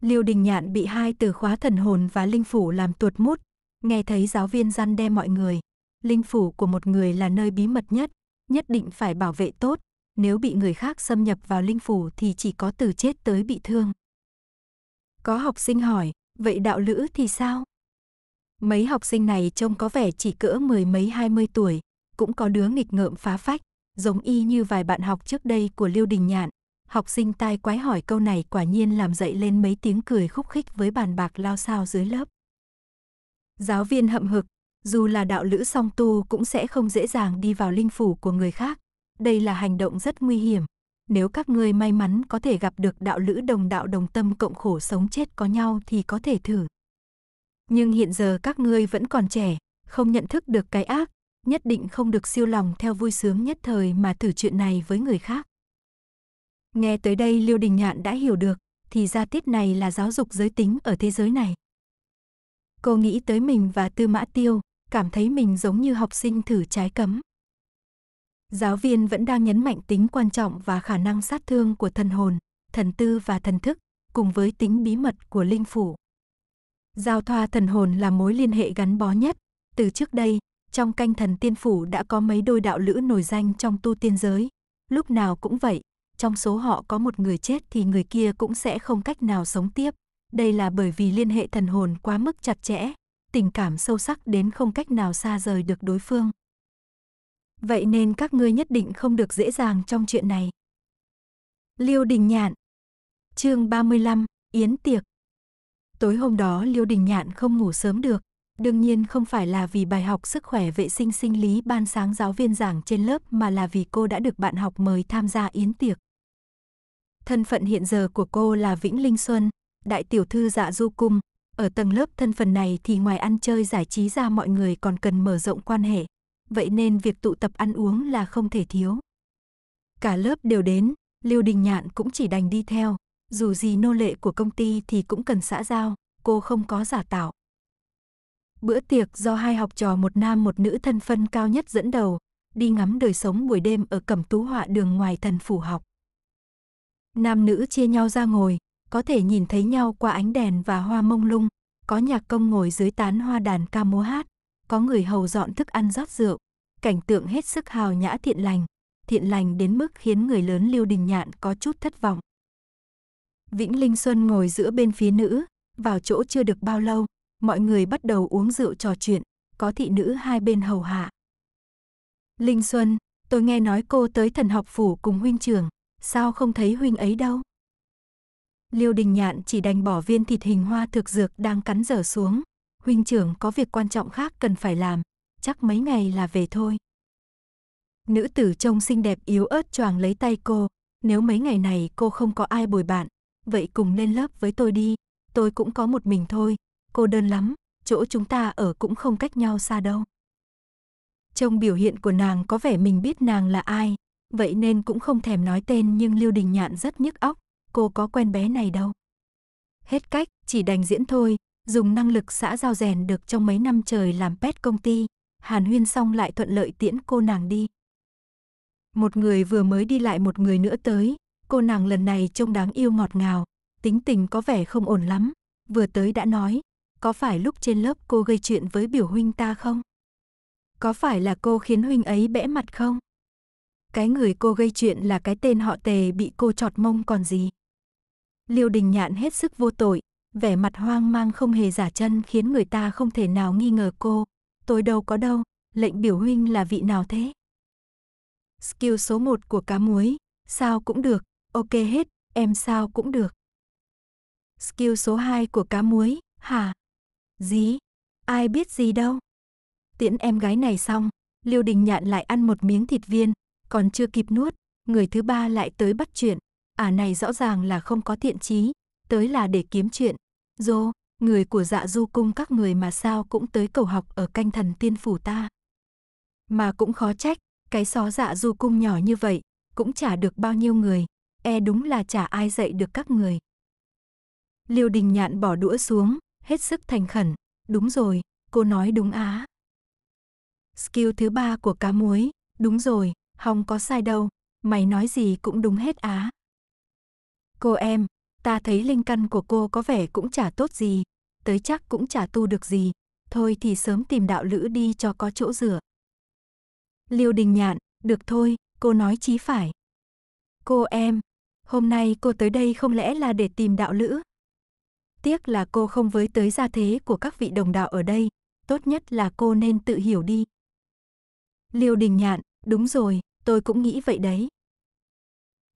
Liêu Đình Nhạn bị hai từ khóa thần hồn và linh phủ làm tuột mút. Nghe thấy giáo viên răn đe mọi người, linh phủ của một người là nơi bí mật nhất, nhất định phải bảo vệ tốt, nếu bị người khác xâm nhập vào linh phủ thì chỉ có từ chết tới bị thương. Có học sinh hỏi, vậy đạo lữ thì sao? Mấy học sinh này trông có vẻ chỉ cỡ mười mấy hai mươi tuổi, cũng có đứa nghịch ngợm phá phách, giống y như vài bạn học trước đây của Liêu Đình Nhạn. Học sinh tai quái hỏi câu này quả nhiên làm dậy lên mấy tiếng cười khúc khích với bàn bạc lao xao dưới lớp. Giáo viên hậm hực, dù là đạo lữ song tu cũng sẽ không dễ dàng đi vào linh phủ của người khác. Đây là hành động rất nguy hiểm. Nếu các ngươi may mắn có thể gặp được đạo lữ đồng đạo đồng tâm cộng khổ sống chết có nhau thì có thể thử. Nhưng hiện giờ các ngươi vẫn còn trẻ, không nhận thức được cái ác, nhất định không được siêu lòng theo vui sướng nhất thời mà thử chuyện này với người khác. Nghe tới đây Liêu Đình Nhạn đã hiểu được, thì ra tiết này là giáo dục giới tính ở thế giới này. Cô nghĩ tới mình và Tư Mã Tiêu, cảm thấy mình giống như học sinh thử trái cấm. Giáo viên vẫn đang nhấn mạnh tính quan trọng và khả năng sát thương của thần hồn, thần tư và thần thức, cùng với tính bí mật của linh phủ. Giao thoa thần hồn là mối liên hệ gắn bó nhất. Từ trước đây, trong Canh Thần Tiên Phủ đã có mấy đôi đạo lữ nổi danh trong tu tiên giới. Lúc nào cũng vậy, trong số họ có một người chết thì người kia cũng sẽ không cách nào sống tiếp. Đây là bởi vì liên hệ thần hồn quá mức chặt chẽ, tình cảm sâu sắc đến không cách nào xa rời được đối phương. Vậy nên các ngươi nhất định không được dễ dàng trong chuyện này. Liêu Đình Nhạn. Chương ba mươi lăm, Yến tiệc. Tối hôm đó Liêu Đình Nhạn không ngủ sớm được, đương nhiên không phải là vì bài học sức khỏe vệ sinh sinh lý ban sáng giáo viên giảng trên lớp mà là vì cô đã được bạn học mời tham gia yến tiệc. Thân phận hiện giờ của cô là Vĩnh Linh Xuân, đại tiểu thư Dạ Du Cung, ở tầng lớp thân phận này thì ngoài ăn chơi giải trí ra mọi người còn cần mở rộng quan hệ. Vậy nên việc tụ tập ăn uống là không thể thiếu. Cả lớp đều đến, Liêu Đình Nhạn cũng chỉ đành đi theo. Dù gì nô lệ của công ty thì cũng cần xã giao, cô không có giả tạo. Bữa tiệc do hai học trò một nam một nữ thân phân cao nhất dẫn đầu, đi ngắm đời sống buổi đêm ở Cẩm Tú Họa Đường ngoài thần phủ học. Nam nữ chia nhau ra ngồi, có thể nhìn thấy nhau qua ánh đèn và hoa mông lung, có nhạc công ngồi dưới tán hoa đàn ca múa hát, có người hầu dọn thức ăn rót rượu, cảnh tượng hết sức hào nhã thiện lành, thiện lành đến mức khiến người lớn Liêu Đình Nhạn có chút thất vọng. Vĩnh Linh Xuân ngồi giữa bên phía nữ, vào chỗ chưa được bao lâu, mọi người bắt đầu uống rượu trò chuyện, có thị nữ hai bên hầu hạ. Linh Xuân, tôi nghe nói cô tới thần học phủ cùng huynh trưởng, sao không thấy huynh ấy đâu? Liêu Đình Nhạn chỉ đành bỏ viên thịt hình hoa thực dược đang cắn dở xuống. Huynh trưởng có việc quan trọng khác cần phải làm, chắc mấy ngày là về thôi. Nữ tử trông xinh đẹp yếu ớt choàng lấy tay cô, nếu mấy ngày này cô không có ai bồi bạn, vậy cùng lên lớp với tôi đi, tôi cũng có một mình thôi, cô đơn lắm, chỗ chúng ta ở cũng không cách nhau xa đâu. Trông biểu hiện của nàng có vẻ mình biết nàng là ai, vậy nên cũng không thèm nói tên nhưng Liêu Đình Nhạn rất nhức óc, cô có quen bé này đâu. Hết cách, chỉ đành diễn thôi. Dùng năng lực xã giao rèn được trong mấy năm trời làm pet công ty, hàn huyên xong lại thuận lợi tiễn cô nàng đi. Một người vừa mới đi lại một người nữa tới, cô nàng lần này trông đáng yêu ngọt ngào, tính tình có vẻ không ổn lắm, vừa tới đã nói, có phải lúc trên lớp cô gây chuyện với biểu huynh ta không? Có phải là cô khiến huynh ấy bẽ mặt không? Cái người cô gây chuyện là cái tên họ Tề bị cô chọt mông còn gì. Liêu Đình Nhạn hết sức vô tội. Vẻ mặt hoang mang không hề giả chân khiến người ta không thể nào nghi ngờ cô. Tôi đâu có đâu, lệnh biểu huynh là vị nào thế? Skill số một của cá muối, sao cũng được, ok hết, em sao cũng được. Skill số hai của cá muối, hả? Gì? Ai biết gì đâu. Tiễn em gái này xong, Liêu Đình Nhạn lại ăn một miếng thịt viên, còn chưa kịp nuốt, người thứ ba lại tới bắt chuyện. Ả này rõ ràng là không có thiện chí, tới là để kiếm chuyện. Dô, người của Dạ Du Cung các người mà sao cũng tới cầu học ở Canh Thần Tiên Phủ ta. Mà cũng khó trách, cái xó Dạ Du Cung nhỏ như vậy, cũng chả được bao nhiêu người, e đúng là chả ai dạy được các người. Liêu Đình Nhạn bỏ đũa xuống, hết sức thành khẩn, đúng rồi, cô nói đúng á. Skill thứ ba của cá muối, đúng rồi, không có sai đâu, mày nói gì cũng đúng hết á. Cô em, ta thấy linh căn của cô có vẻ cũng chả tốt gì, tới chắc cũng chả tu được gì, thôi thì sớm tìm đạo lữ đi cho có chỗ dựa. Liêu Đình Nhạn, được thôi, cô nói chí phải. Cô em, hôm nay cô tới đây không lẽ là để tìm đạo lữ? Tiếc là cô không với tới gia thế của các vị đồng đạo ở đây. Tốt nhất là cô nên tự hiểu đi. Liêu Đình Nhạn, đúng rồi, tôi cũng nghĩ vậy đấy.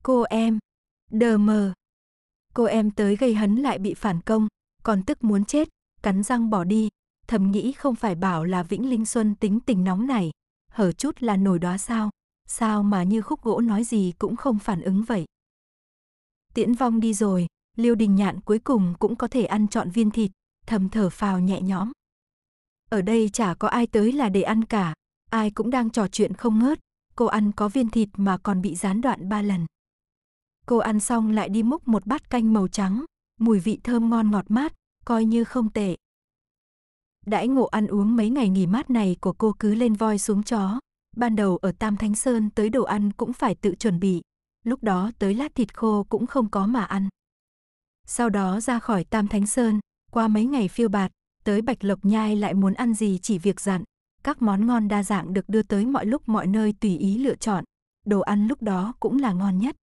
Cô em, đờ mờ. Cô em tới gây hấn lại bị phản công, còn tức muốn chết, cắn răng bỏ đi. Thầm nghĩ không phải bảo là Vĩnh Linh Xuân tính tình nóng này, hở chút là nổi đóa sao. Sao mà như khúc gỗ nói gì cũng không phản ứng vậy. Tiễn Vong đi rồi, Liêu Đình Nhạn cuối cùng cũng có thể ăn trọn viên thịt, thầm thở phào nhẹ nhõm. Ở đây chả có ai tới là để ăn cả, ai cũng đang trò chuyện không ngớt, cô ăn có viên thịt mà còn bị gián đoạn ba lần. Cô ăn xong lại đi múc một bát canh màu trắng, mùi vị thơm ngon ngọt mát, coi như không tệ. Đãi ngộ ăn uống mấy ngày nghỉ mát này của cô cứ lên voi xuống chó. Ban đầu ở Tam Thánh Sơn tới đồ ăn cũng phải tự chuẩn bị, lúc đó tới lát thịt khô cũng không có mà ăn. Sau đó ra khỏi Tam Thánh Sơn, qua mấy ngày phiêu bạt, tới Bạch Lộc Nhai lại muốn ăn gì chỉ việc dặn. Các món ngon đa dạng được đưa tới mọi lúc mọi nơi tùy ý lựa chọn, đồ ăn lúc đó cũng là ngon nhất.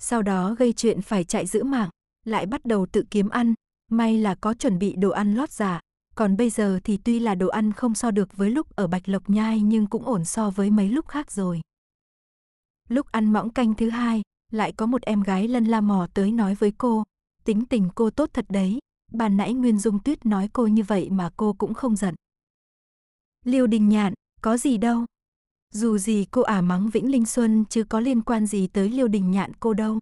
Sau đó gây chuyện phải chạy giữ mạng, lại bắt đầu tự kiếm ăn, may là có chuẩn bị đồ ăn lót dạ. Còn bây giờ thì tuy là đồ ăn không so được với lúc ở Bạch Lộc Nhai nhưng cũng ổn so với mấy lúc khác rồi. Lúc ăn mõng canh thứ hai, lại có một em gái lân la mò tới nói với cô, tính tình cô tốt thật đấy, ban nãy Nguyên Dung Tuyết nói cô như vậy mà cô cũng không giận. Liêu Đình Nhạn, có gì đâu. Dù gì cô ả mắng Vĩnh Linh Xuân chứ có liên quan gì tới Liêu Đình Nhạn cô đâu.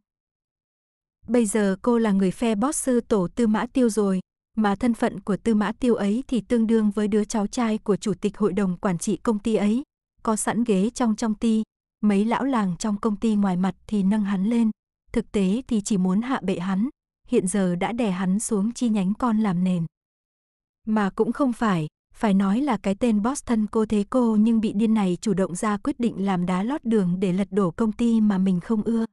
Bây giờ cô là người phe boss sư tổ Tư Mã Tiêu rồi. Mà thân phận của Tư Mã Tiêu ấy thì tương đương với đứa cháu trai của chủ tịch hội đồng quản trị công ty ấy. Có sẵn ghế trong trong ty, mấy lão làng trong công ty ngoài mặt thì nâng hắn lên. Thực tế thì chỉ muốn hạ bệ hắn, hiện giờ đã đè hắn xuống chi nhánh con làm nền. Mà cũng không phải, phải nói là cái tên boss thân cô thế cô nhưng bị điên này chủ động ra quyết định làm đá lót đường để lật đổ công ty mà mình không ưa.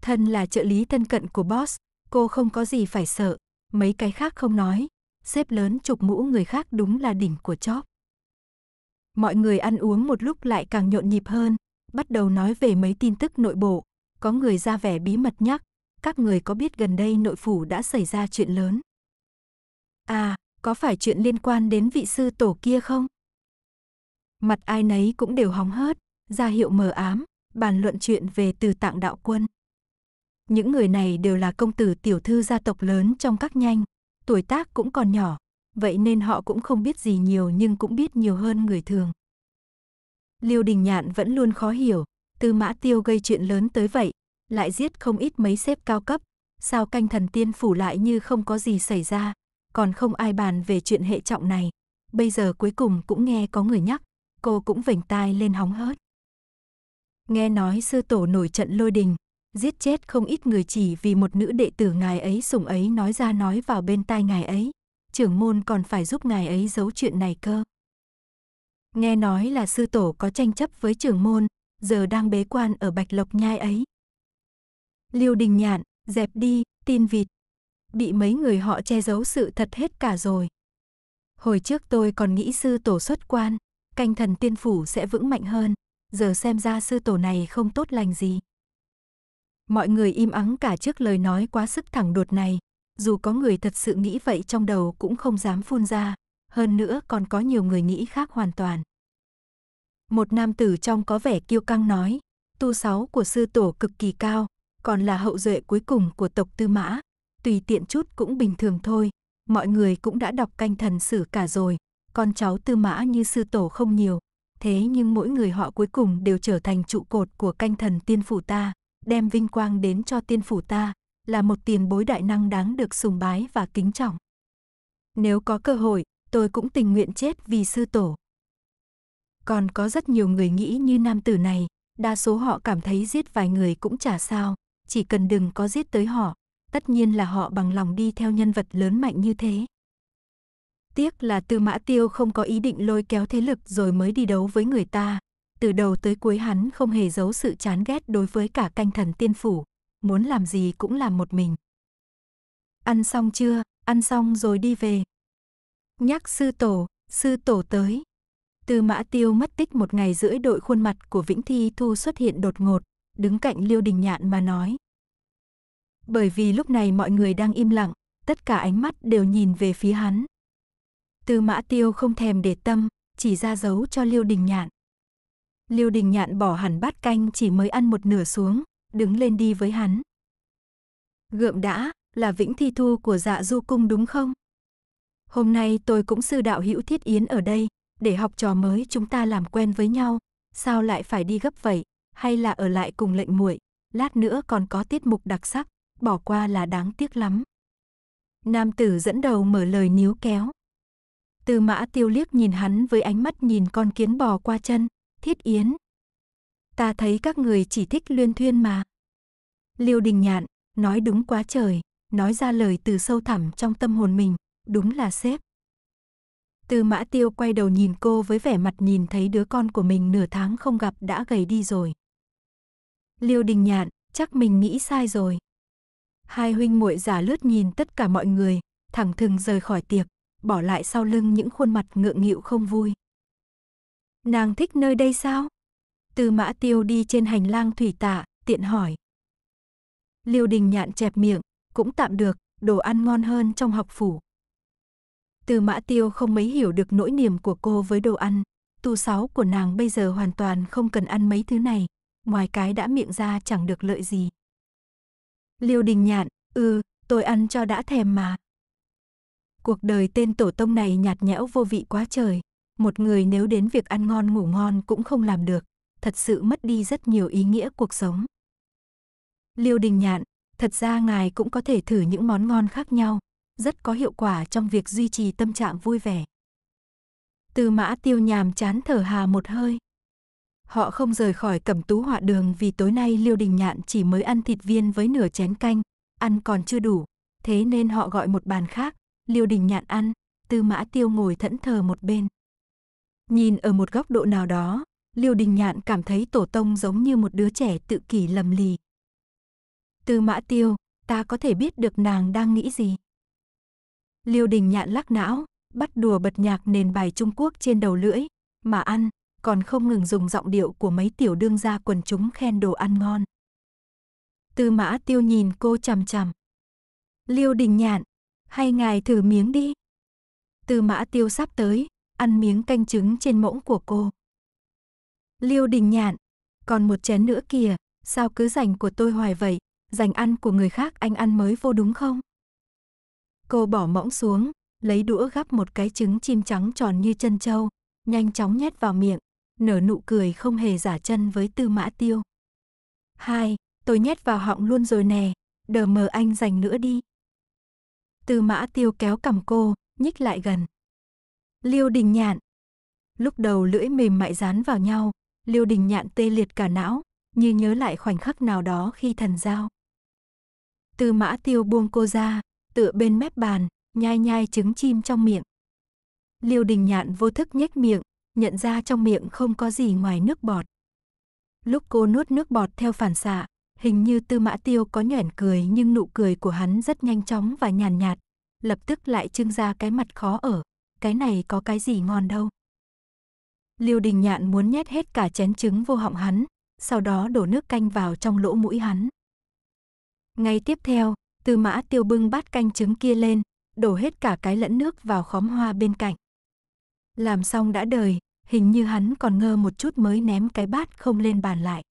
Thân là trợ lý thân cận của boss, cô không có gì phải sợ. Mấy cái khác không nói, xếp lớn chụp mũ người khác đúng là đỉnh của chóp. Mọi người ăn uống một lúc lại càng nhộn nhịp hơn, bắt đầu nói về mấy tin tức nội bộ, có người ra vẻ bí mật nhắc, các người có biết gần đây nội phủ đã xảy ra chuyện lớn. À, có phải chuyện liên quan đến vị sư tổ kia không? Mặt ai nấy cũng đều hóng hớt, ra hiệu mờ ám, bàn luận chuyện về Từ Tạng đạo quân. Những người này đều là công tử tiểu thư gia tộc lớn trong các nhánh, tuổi tác cũng còn nhỏ, vậy nên họ cũng không biết gì nhiều nhưng cũng biết nhiều hơn người thường. Liêu Đình Nhạn vẫn luôn khó hiểu, Tư Mã Tiêu gây chuyện lớn tới vậy, lại giết không ít mấy sếp cao cấp, sao Canh Thần Tiên Phủ lại như không có gì xảy ra, còn không ai bàn về chuyện hệ trọng này. Bây giờ cuối cùng cũng nghe có người nhắc, cô cũng vểnh tai lên hóng hớt. Nghe nói sư tổ nổi trận lôi đình, giết chết không ít người chỉ vì một nữ đệ tử ngài ấy sủng ấy nói ra nói vào bên tai ngài ấy. Trưởng môn còn phải giúp ngài ấy giấu chuyện này cơ. Nghe nói là sư tổ có tranh chấp với trưởng môn, giờ đang bế quan ở Bạch Lộc Nhai ấy. Liêu Đình Nhạn, dẹp đi, tin vịt. Bị mấy người họ che giấu sự thật hết cả rồi. Hồi trước tôi còn nghĩ sư tổ xuất quan, Canh Thần Tiên Phủ sẽ vững mạnh hơn. Giờ xem ra sư tổ này không tốt lành gì. Mọi người im ắng cả trước lời nói quá sức thẳng đột này, dù có người thật sự nghĩ vậy trong đầu cũng không dám phun ra, hơn nữa còn có nhiều người nghĩ khác hoàn toàn. Một nam tử trong có vẻ kiêu căng nói, tu sáu của sư tổ cực kỳ cao, còn là hậu duệ cuối cùng của tộc Tư Mã, tùy tiện chút cũng bình thường thôi, mọi người cũng đã đọc Canh Thần Sử cả rồi, con cháu Tư Mã như sư tổ không nhiều, thế nhưng mỗi người họ cuối cùng đều trở thành trụ cột của Canh Thần Tiên Phủ ta. Đem vinh quang đến cho tiên phủ ta, là một tiền bối đại năng đáng được sùng bái và kính trọng. Nếu có cơ hội, tôi cũng tình nguyện chết vì sư tổ. Còn có rất nhiều người nghĩ như nam tử này, đa số họ cảm thấy giết vài người cũng chả sao, chỉ cần đừng có giết tới họ, tất nhiên là họ bằng lòng đi theo nhân vật lớn mạnh như thế. Tiếc là Tư Mã Tiêu không có ý định lôi kéo thế lực rồi mới đi đấu với người ta. Từ đầu tới cuối hắn không hề giấu sự chán ghét đối với cả Canh Thần Tiên Phủ, muốn làm gì cũng làm một mình. Ăn xong chưa, ăn xong rồi đi về. Nhắc sư tổ, sư tổ tới. Tư Mã Tiêu mất tích một ngày rưỡi đội khuôn mặt của Vĩnh Thi Thu xuất hiện đột ngột, đứng cạnh Liêu Đình Nhạn mà nói. bởi vì lúc này mọi người đang im lặng, tất cả ánh mắt đều nhìn về phía hắn. Tư Mã Tiêu không thèm để tâm, chỉ ra dấu cho Liêu Đình Nhạn. Liêu Đình Nhạn bỏ hẳn bát canh chỉ mới ăn một nửa xuống, đứng lên đi với hắn. Gượm đã, là Vĩnh Thi Thu của Dạ Du Cung đúng không? Hôm nay tôi cũng sư đạo hữu Thiết Yến ở đây, để học trò mới chúng ta làm quen với nhau. Sao lại phải đi gấp vậy? Hay là ở lại cùng lệnh muội? Lát nữa còn có tiết mục đặc sắc, bỏ qua là đáng tiếc lắm. Nam tử dẫn đầu mở lời níu kéo. Tư Mã Tiêu liếc nhìn hắn với ánh mắt nhìn con kiến bò qua chân. Thiết Yến, ta thấy các người chỉ thích luyên thuyên mà. Liêu Đình Nhạn nói đúng quá trời, nói ra lời từ sâu thẳm trong tâm hồn mình, đúng là sếp. Tư Mã Tiêu quay đầu nhìn cô với vẻ mặt nhìn thấy đứa con của mình nửa tháng không gặp đã gầy đi rồi. Liêu Đình Nhạn, chắc mình nghĩ sai rồi. Hai huynh muội giả lướt nhìn tất cả mọi người, thẳng thừng rời khỏi tiệc, bỏ lại sau lưng những khuôn mặt ngượng nghịu không vui. Nàng thích nơi đây sao? Tư Mã Tiêu đi trên hành lang thủy tạ, tiện hỏi. Liêu Đình Nhạn chẹp miệng, cũng tạm được, đồ ăn ngon hơn trong học phủ. Tư Mã Tiêu không mấy hiểu được nỗi niềm của cô với đồ ăn, tu sáu của nàng bây giờ hoàn toàn không cần ăn mấy thứ này, ngoài cái đã miệng ra chẳng được lợi gì. Liêu Đình Nhạn, ừ, tôi ăn cho đã thèm mà. Cuộc đời tên tổ tông này nhạt nhẽo vô vị quá trời, một người nếu đến việc ăn ngon ngủ ngon cũng không làm được, thật sự mất đi rất nhiều ý nghĩa cuộc sống. Liêu Đình Nhạn, thật ra ngài cũng có thể thử những món ngon khác nhau, rất có hiệu quả trong việc duy trì tâm trạng vui vẻ. Tư Mã Tiêu nhàm chán thở hà một hơi. Họ không rời khỏi Cẩm Tú Họa Đường vì tối nay Liêu Đình Nhạn chỉ mới ăn thịt viên với nửa chén canh, ăn còn chưa đủ, thế nên họ gọi một bàn khác, Liêu Đình Nhạn ăn, Tư Mã Tiêu ngồi thẫn thờ một bên. Nhìn ở một góc độ nào đó, Liêu Đình Nhạn cảm thấy tổ tông giống như một đứa trẻ tự kỷ lầm lì. Tư Mã Tiêu, ta có thể biết được nàng đang nghĩ gì? Liêu Đình Nhạn lắc não, bắt đùa bật nhạc nền bài Trung Quốc trên đầu lưỡi, mà ăn, còn không ngừng dùng giọng điệu của mấy tiểu đương gia quần chúng khen đồ ăn ngon. Tư Mã Tiêu nhìn cô chằm chằm. Liêu Đình Nhạn, hay ngài thử miếng đi. Tư Mã Tiêu sắp tới, ăn miếng canh trứng trên muỗng của cô. Liêu Đình Nhạn, còn một chén nữa kìa, sao cứ dành của tôi hoài vậy, dành ăn của người khác anh ăn mới vô đúng không? Cô bỏ muỗng xuống, lấy đũa gắp một cái trứng chim trắng tròn như chân trâu, nhanh chóng nhét vào miệng, nở nụ cười không hề giả chân với Tư Mã Tiêu. Hai, tôi nhét vào họng luôn rồi nè, đờ mờ anh dành nữa đi. Tư Mã Tiêu kéo cằm cô, nhích lại gần. Liêu Đình Nhạn. Lúc đầu lưỡi mềm mại dán vào nhau, Liêu Đình Nhạn tê liệt cả não, như nhớ lại khoảnh khắc nào đó khi thần giao. Tư Mã Tiêu buông cô ra, tựa bên mép bàn, nhai nhai trứng chim trong miệng. Liêu Đình Nhạn vô thức nhếch miệng, nhận ra trong miệng không có gì ngoài nước bọt. Lúc cô nuốt nước bọt theo phản xạ, hình như Tư Mã Tiêu có nhoẻn cười nhưng nụ cười của hắn rất nhanh chóng và nhàn nhạt, lập tức lại trưng ra cái mặt khó ở. Cái này có cái gì ngon đâu. Liêu Đình Nhạn muốn nhét hết cả chén trứng vô họng hắn, sau đó đổ nước canh vào trong lỗ mũi hắn. Ngay tiếp theo, Tư Mã Tiêu bưng bát canh trứng kia lên, đổ hết cả cái lẫn nước vào khóm hoa bên cạnh. Làm xong đã đời, hình như hắn còn ngơ một chút mới ném cái bát không lên bàn lại.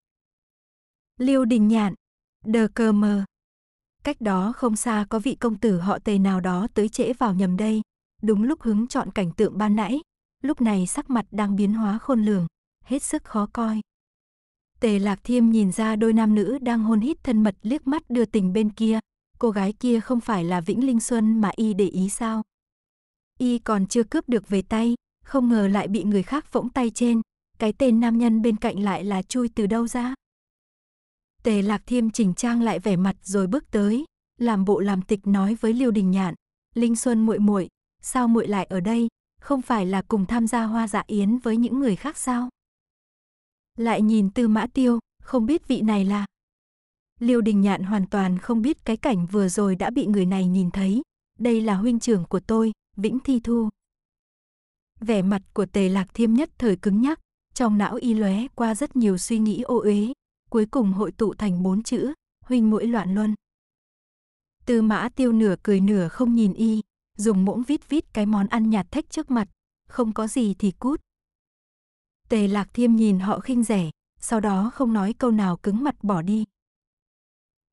Liêu Đình Nhạn, đờ cờ mờ. Cách đó không xa có vị công tử họ Tề nào đó tới trễ vào nhầm đây, đúng lúc hứng chọn cảnh tượng ban nãy, lúc này sắc mặt đang biến hóa khôn lường, hết sức khó coi. Tề Lạc Thiêm nhìn ra đôi nam nữ đang hôn hít thân mật liếc mắt đưa tình bên kia, cô gái kia không phải là Vĩnh Linh Xuân mà y để ý sao? Y còn chưa cướp được về tay, không ngờ lại bị người khác võng tay trên, cái tên nam nhân bên cạnh lại là chui từ đâu ra? Tề Lạc Thiêm chỉnh trang lại vẻ mặt rồi bước tới, làm bộ làm tịch nói với Liêu Đình Nhạn, Linh Xuân muội muội, sao muội lại ở đây, không phải là cùng tham gia hoa dạ yến với những người khác sao? Lại nhìn Tư Mã Tiêu, không biết vị này là. Liêu Đình Nhạn hoàn toàn không biết cái cảnh vừa rồi đã bị người này nhìn thấy, đây là huynh trưởng của tôi, Vĩnh Thi Thu. Vẻ mặt của Tề Lạc Thiêm nhất thời cứng nhắc, trong não y lóe qua rất nhiều suy nghĩ ô uế, cuối cùng hội tụ thành bốn chữ, huynh muội loạn luân. Tư Mã Tiêu nửa cười nửa không nhìn y, dùng muỗng vít vít cái món ăn nhạt thách trước mặt, không có gì thì cút. Tề Lạc Thiêm nhìn họ khinh rẻ, sau đó không nói câu nào cứng mặt bỏ đi.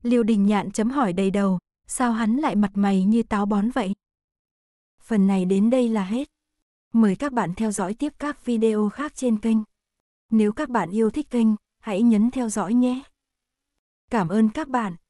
Liêu Đình Nhạn chấm hỏi đầy đầu, sao hắn lại mặt mày như táo bón vậy? Phần này đến đây là hết. Mời các bạn theo dõi tiếp các video khác trên kênh. Nếu các bạn yêu thích kênh, hãy nhấn theo dõi nhé. Cảm ơn các bạn.